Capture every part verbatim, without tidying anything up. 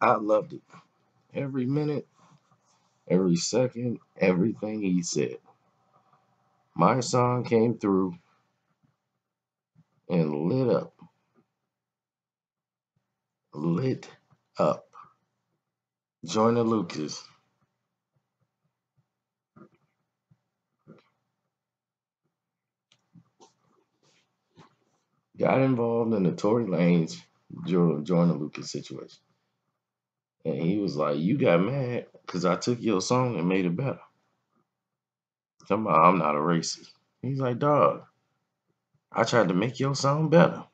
I loved it. Every minute, every second, everything he said. My Song came through and lit up. Lit up. Joyner Lucas. Got involved in the Tory Lanez, Joyner Lucas situation. And he was like, you got mad because I took your song and made it better. Come on, I'm not a racist. He's like, dog, I tried to make your song better.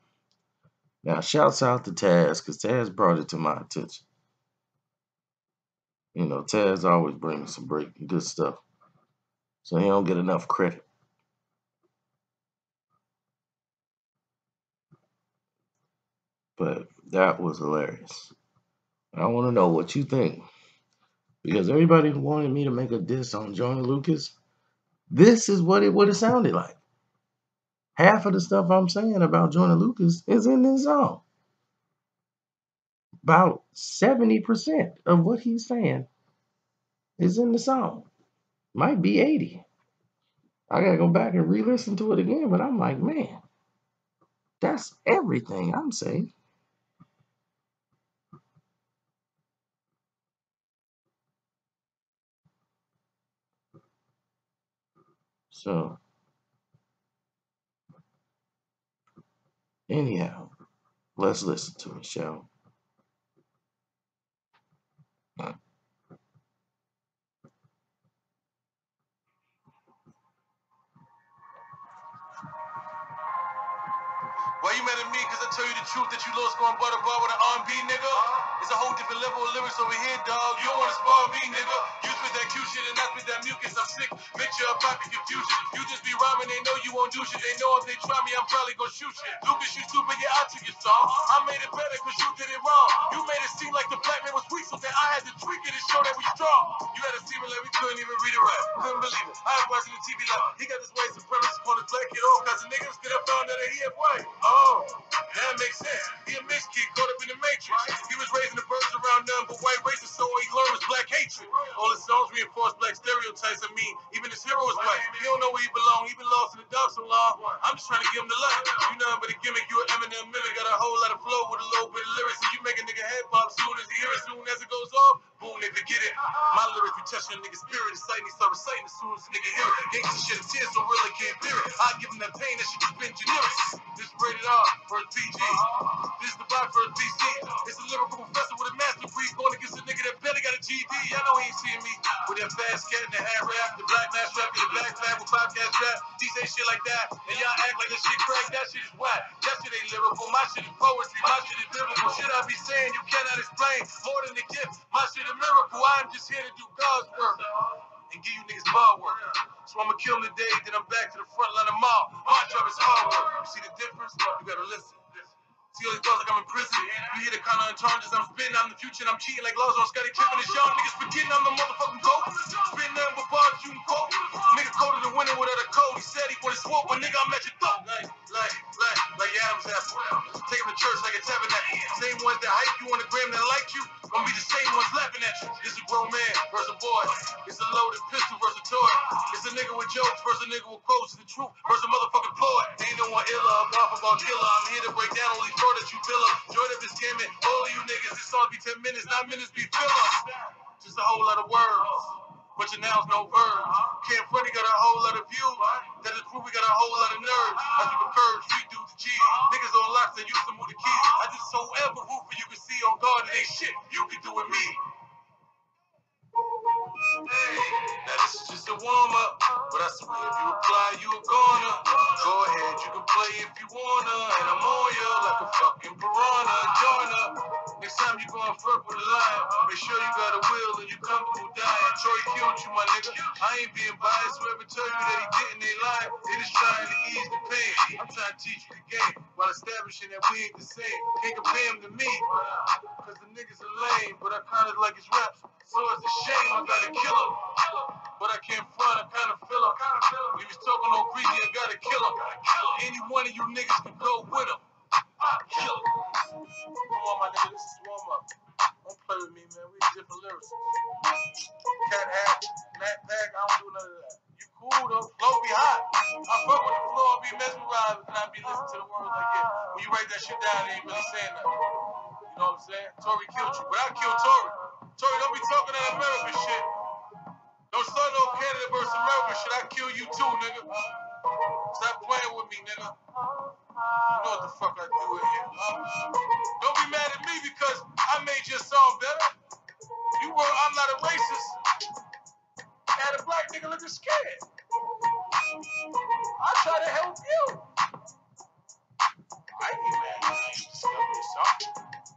Now, shouts out to Taz, because Taz brought it to my attention. You know, Taz always brings some break, good stuff. So he don't get enough credit. But that was hilarious. I want to know what you think. Because everybody who wanted me to make a diss on Joyner Lucas, this is what it would have sounded like. Half of the stuff I'm saying about Joyner Lucas is in this song. About seventy percent of what he's saying is in the song. Might be eighty. I got to go back and re-listen to it again, but I'm like, man, that's everything I'm saying. So, anyhow, let's listen to it, shall we? Why you mad at me? Because I tell you the truth that you lost going butter bar with an R and B nigga? It's a whole different level of lyrics over here, dog. You don't want to spar me, nigga. You spit that cute shit and I spit that mucus. I'm sick. Bitch, you're about to confuse it. You just be rhyming, they know you won't do shit. They know if they try me, I'm probably gonna shoot shit. Lucas, you stupid, yeah, I took your song. I made it better because you did it wrong. You made it seem like the black man was weak, so that I had to tweak it and show that we strong. You had a semen like we couldn't even read it right. Couldn't believe it. I was watching the T V live. He got this white supremacist on his leg, you know, because the niggas could have found that he had white. Oh, that makes sense. He a mixed kid caught up in the matrix. He was raising the birds around none but white racists, so he learned was black hatred. All his songs reinforce black stereotypes. I mean, even his hero is white. He don't know where he belong. He been lost in the dark so long. I'm just trying to give him the light. You nothing but a gimmick. You an Eminem mimic. Got a whole lot of flow with a little bit of lyrics, and you make a nigga head pop soon as he hear it. Soon as it goes off, boom, nigga get it. My lyrics be touching a nigga's spirit. Exciting, he start reciting as soon as the nigga hear it. Yankees shit is here, so really can't fear it. I give him that pain that shit just been generic. This rated R for a P G. This is the vibe for a D C. It's a lyrical professor with a master degree going against a nigga that barely got a G D. I know he ain't seeing me with that fast cat and the hat rap, the black mask rap, the black flag with five gas rap. He say shit like that, and y'all act like that shit crack. That shit is whack. That shit ain't lyrical. My shit is poetry. My shit is biblical. Shit I be saying you cannot explain more than a gift. My shit a miracle. I'm just here to do God's work and give you niggas bar work. So I'ma kill him today, then I'm back to the front line of mall. My job is hard work. You see the difference? You gotta listen. See all these girls like I'm in prison. You hear the kind of charges I'm spitting. I'm the future and I'm cheating like Laws on Scotty Pippen. It's y'all niggas forgetting I'm the motherfucking GOAT. Spitting nothing but bars you can quote. Nigga coded the winner without a code. He said he wanted to swoop, but nigga I'm at your throat. Like, like, like, like Adam's apple. Take him to church like a tabernacle. Same ones that hype you on the gram that like you, gonna be the same ones laughing at you. It's a grown man versus a boy. It's a loaded pistol versus a toy. It's a nigga with jokes versus a nigga with quotes. It's the truth versus a motherfucking ploy. Ain't no one illa, I'm off about killer. I'm here to break down all these that you fill up, joy that is gaming. All of you niggas, this song be ten minutes, nine minutes be fill up. Just a whole lot of words, but your noun's no verbs. Can't funny got a whole lot of views. That is proof we got a whole lot of nerves. I do the curves, we do the G. Niggas on locks that use them with the keys. I just so ever root for you can see on God, it ain't shit you can do with me. Hey, now this is just a warm up, but I swear if you apply, you a goner. Go ahead, you can play if you wanna, and I'm on ya like a fucking piranha. Join up. Next time you going front with a lion, make sure you got a will and you comfortable dying. Troy killed you, my nigga. I ain't being biased. Whoever tell you that he didn't, they lying. It is trying to ease the pain. I'm trying to teach you the game while establishing that we ain't the same. Can't compare him to me, cause the niggas are lame, but I kinda like his raps, so it's a shame I gotta kill him. But I can't front, I kinda feel him. If he's talking on greasy, I gotta kill him. Any one of you niggas can go with him. Kill him. Come on, my nigga, this is warm up. Don't play with me, man. We different lyrics. Cat hat, black bag, I don't do none of that. You cool though, flow be hot. I fuck with the flow, I be mesmerized, and I be listening to the words I get. When you write that shit down, they ain't really saying nothing. You know what I'm saying? Tory killed you, but I killed Tory. Tory, don't be talking that American shit. Don't start no Canada versus America shit. I kill you too, nigga. Stop playing with me, nigga. You know what the fuck I do in here. Don't be mad at me because I made your song better. You were I'm not a racist. And a black nigga looking scared. I try to help you. I ain't mad because I ain't discovered your song.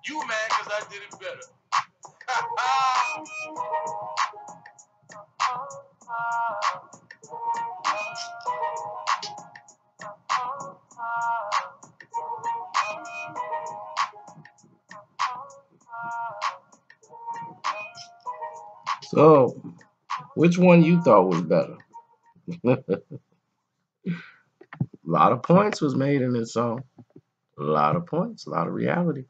You mad because I did it better. Ha ha! So, which one you thought was better? A lot of points was made in this song. A lot of points, a lot of reality.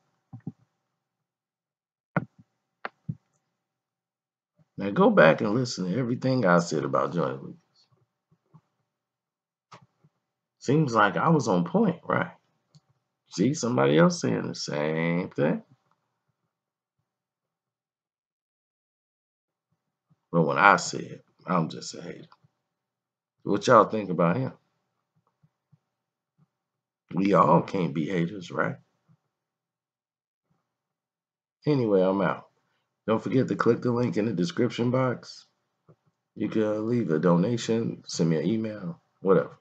Now go back and listen to everything I said about Joyner Lucas. Seems like I was on point, right? See, somebody else saying the same thing. But when I say it, I'm just a hater. What y'all think about him? We all can't be haters, right? Anyway, I'm out. Don't forget to click the link in the description box. You can leave a donation, send me an email, whatever.